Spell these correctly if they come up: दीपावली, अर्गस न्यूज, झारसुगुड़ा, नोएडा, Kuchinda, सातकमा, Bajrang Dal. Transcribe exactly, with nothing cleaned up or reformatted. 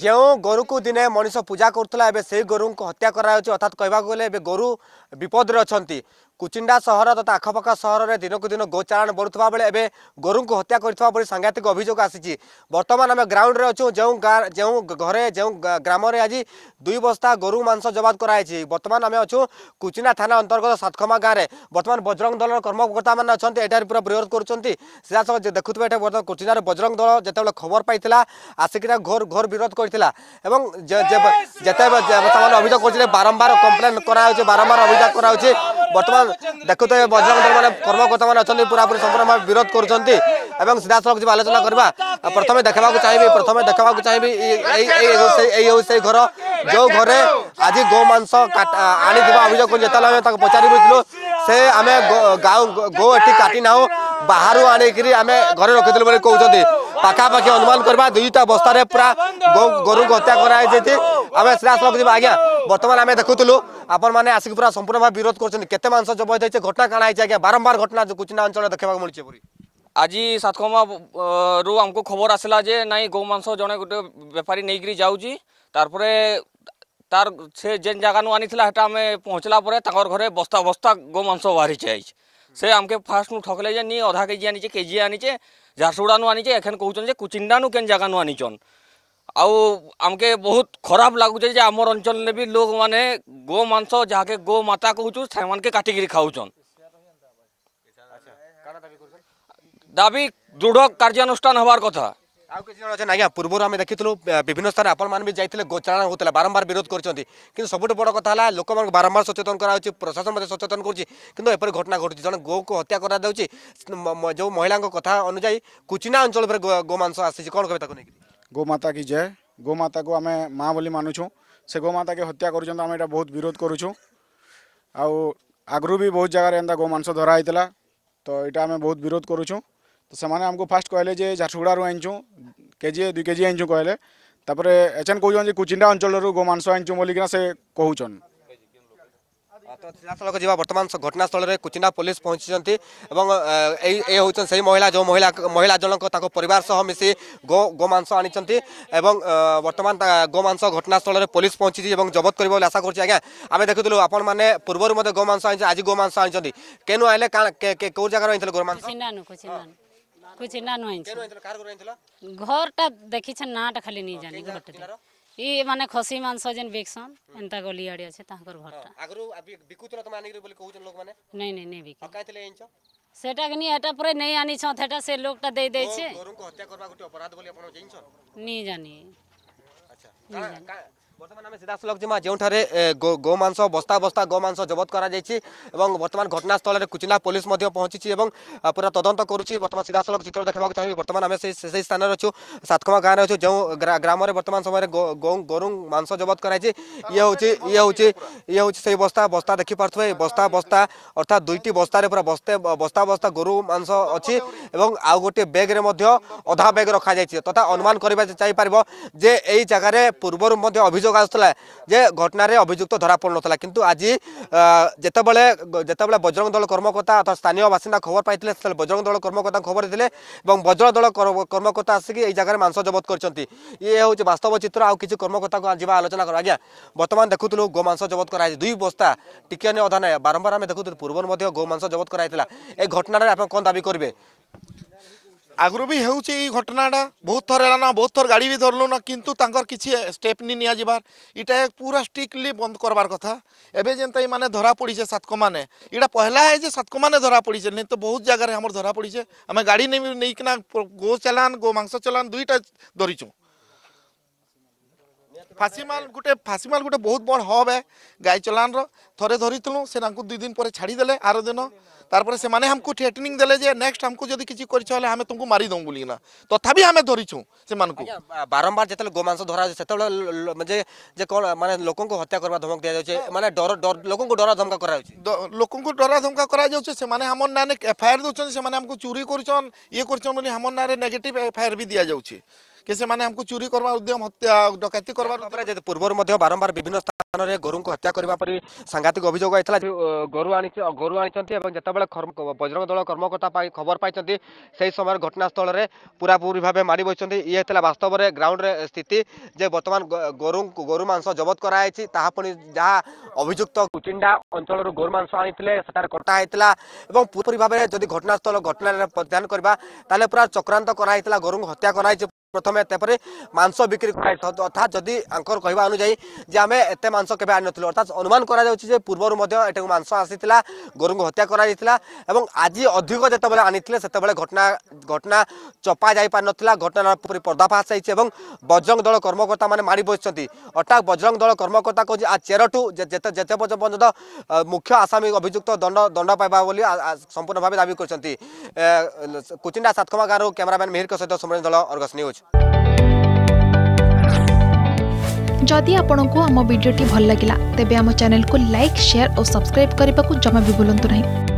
जो गोरु को दिने मनीष पूजा करुला से गोरु को हत्या करा अर्थात कहवाक गले गोरु विपद अच्छा कुचिंडा सहर तथा आखपाख सहर में दिन को दिन गोचारण बढ़ुवा बेले एवं गोरु को हत्या कर सांघातिक अभियोग आसी बर्तमान आम ग्राउंड अच्छू जो जो घरे जो ग्राम आज दुई बस्ता गोरु मांस जबात कराई बर्तमान आम अच्छू कुचिंडा थाना अंतर्गत सातकमा गाँव में बर्तमान बजरंग दल कर्मकर्ता मैंने अच्छा एटार पूरा विरोध कर देखुवे बर्तमान कुचिंडार बजरंग दल जितेबाला खबर पाई आसिक घोर घोर विरोध करता अभियोग कर बारंबार कम्प्लेन करा बारंबार अभियोग कर बर्तमान देखुते बजरंग दल मैंने कर्मकर्ता मैंने अच्छा पूरा पूरी संपूर्ण भाव विरोध करते सीधा सड़क जी आलोचना करवा प्रथम देखा चाहिए प्रथम देखा चाहिए घर जो घरे आज गोमांस आनी अभियोग जो पचारू से आम गाँव गो एटी काटी ना बाहर आणिकी आम घरे रखी कहते पाखापाखि अनुमान करवा दुईटा बस्तार पूरा गो गोरु को हत्या कराई आम सीधा सड़क जी आज्ञा बर्तमान आम देखुलू आपण मैंने आसिक पूरा संपूर्ण भाव विरोध करते मांस जबत होती घटना काना है बारंबार घटना जो कुचिंडा अंचल देखा मिली पूरी आज सातकमा रु आमको खबर आसला जे नाई गोमांस जड़े गोटे बेपारी नहीं जाऊँगी तारपे तार से जेन जगान आनी आम पहुँचला घरे बस्ता बस्ता गोमांस बाहरी जाइए से आमके फास्ट नु ठकले जे नी अधा केजी आनीचे केजी आनीचे झारसुगुड़ा नु आनीचे एखन कहूँ जे कुचिंडा नु केन जगान आनीचन आउ आमके बहुत खराब लगुचे आमर अंचल ने भी लोग माने गो मांस जहाँके गो माता कहूँ से मान के काटिकी खाऊन दाबी दृढ़ कार्यानुष्ठान हबार कथा आज पूर्व आम देखी विभिन्न स्थान आपण मैंने भी जाते गोचारण होता बारंबार विरोध करते कि सबुठ बड़ कथ है लोक मैं बारंबार सचेतन कराऊँच प्रशासन मैं सचेतन करपर घटना घटू जन गो को हत्या कर जो महिला कथा अनुजाई कुचिंडा अंचल गोमांस आसी कौन कहते हैं गोमाता की जय गोमाता को आम माँ बोली मानुछूँ से गोमाता के हत्या करुँच आम यहाँ बहुत विरोध करुछूँ आगु भी बहुत जगह एंता गोमांस धराई तो यहाँ आम बहुत विरोध करुछूँ तो से माने आमको फास्ट कहले जे झारसुगुड़ा रु आनचूँ केजी दुई केजी आनचूँ कहले तापरे एचन कहूँ जे कुचिंडा अंचल रु गोमांस आनचूँ बोलिकिना से कहूँ तो सीधासख जी बर्तमान घटनास्थल में कुचिंडा पुलिस पहुंची होचन से महिला जो महिला महिला जनक परिवार सह मिसी गो गोमांस आनी बर्तमान गोमांस घटनास्थल में पुलिस पहुंची जबत कर आशा करें आम देखुलू आपण मैंने पूर्व मत गोमांस आज आज गोमांस आनी केनु आए कौ जगार गोमांस घरटा देखी नाटा खाली नहीं जानी घर ये माने खसी मांस जन बेकसन एंता गली आड़ी अछि ताकर घरटा आगरु अभी बिकुतलो त माने बोले कहू जन लोग माने नहीं नहीं नहीं बिक कायतले एनचो सेटा के नहीं एटा परे नहीं आनी छ थेटा से लोगटा दे दे छे गोरु को हत्या करबा गुटे अपराध बोली अपन जइन छ नहीं जानी अच्छा का बर्तमान आम सीधा सलग जिमा जो गोमांस बस्ता बस्ता गोमांस जबत करा एवं बर्तमान घटनास्थल में कुचिंडा पुलिस पहुंची पूरा तदंत करुच्ची बर्तमान सीधा सलग चित्र देखा चाहिए बर्तमान आम से स्थान अच्छू सातकमा गाँव में अच्छू जो ग्राम में बर्तमान समय गोरु मांस जबत कराई ये हूँ ये हूँ ये हूँ से बस्ता बस्ता देखी पारे बस्ता बस्ता अर्थात दुईटी बस्तार पूरा बस्ते बस्ता बस्ता गोरु मांस अच्छी आउ गोटे बेग्रे अधा बेग रखा जाए तथा अनुमान कर जे यही जगार पूर्वर अभियोग घटना रे अभियुक्त धरा पड़ ना किंतु आज जितेबाला जितेबाला बजरंग दल कर्मकर्ता अथवा स्थानीय बासिंदा खबर पाई बजरंग दल कर्मकर्ता खबर देते और बजरंग दल कर्मकर्ता आसिक यही जगह मांस जबत करते ये हूँ वास्तव चित्र आज किसी कर्मकर्ता को आज आलोचना कर आज्ञा बर्तमान देखुलू गोमांस जबत कराई दुई बस्ता टिके अधा ना बारंबार आम देखु पूर्व गोमांस जबत कराई ए घटना आप कौन दाबी करेंगे आगुरी भी हो घटनाटा बहुत थर है ना बहुत थर गाड़ी भी धरलुन किंतु तांकर किसी स्टेप नहीं नियाजिबार इटा पूरा स्ट्रिक्टली बंद करवार कथा एबे जेनता ई माने धरा पड़ी से सातकमा ने इटा पहला है जे सातकमा ने धरा पड़ी से नहीं तो बहुत जगह रे हमर धरा पड़ी से हमें गाड़ी नहीं नहीं किना गो चलान गो मांस चलान दुईटा धरीचु फासीमाल गोटे फासीमाल गोटे बहुत बड़ हब है गाय चलान रो थरे धरीतलु से नाकु दुई दिन पर छाड़ी देले आरो दिन तारपर से माने हमको थ्रेटनिंग देले जे नेक्स्ट हमको जदी किछि करछले हमें तुमको मारी दऊ बोली ना तथापि हमें धरिछु से मानको बारंबार जेतले गोमांस धरा सेतले जे जे कोन माने लोकन को हत्या करबा धमक दिया जाउछे माने डर डर लोकन को डरा धमका करा जाउछे लोकन को डरा धमका करा जाउछे से माने हमन नाने एफआईआर दोछन से माने हमको चोरी करछन ये करछन माने हमन नारे नेगेटिव एफआईआर भी दिया जाउछे कि से माने हमको चोरी करवा उद्यम हत्या डकैती करवा पूर्व बारंबार विभिन्न स्थान में गोरु को हत्या करने पर सांघातिक अभियोग आई गोरु आनी गोरु आनी जितेबाला बजरंग दल कर्मकर्ता खबर पाई से समय घटनास्थल में पूरापूरी भाव मारी बच्चे ये वास्तव में ग्राउंड स्थिति जे बर्तमान गोरु गोरु मांस जबत कराई ता पी जहाँ अभियुक्त कुचिंडा अंचल गोरु मांस आनी कटाई पूरी भाव जब घटनास्थल घटना प्रदान करने पूरा चक्रांत कराई गोरु हत्या कराई प्रथम एतपर मांस बिक्री अर्थात जदि आंकर कहवा अनुजाई जे आम एत मांस के आनी नु अर्थात अनुमान कर पूर्वर मध्य मांस आसाला गोरु को हत्या कराइला और आज अधिक जिते आनी से घटना घटना चपा जा पार ना घटना पर्दाफाश हो बजरंग दल कर्मकर्ता मैंने मारी बसती अर्थात बजरंग दल कर्मकर्ता कह चेरठू जिते पर्यत मुख्य आसामी अभियुक्त दंड दंड पाइबा संपूर्ण भाव दावी करछंती। कुचिंडा सातकमा गांव कैमरामैन मिहिर सहित सुमरन दल अर्गस न्यूज। जदि आपंक आम भिडी भल लगा तेब आम चैनल को लाइक शेयर और सब्सक्राइब करने को जमा भी बुलां नहीं।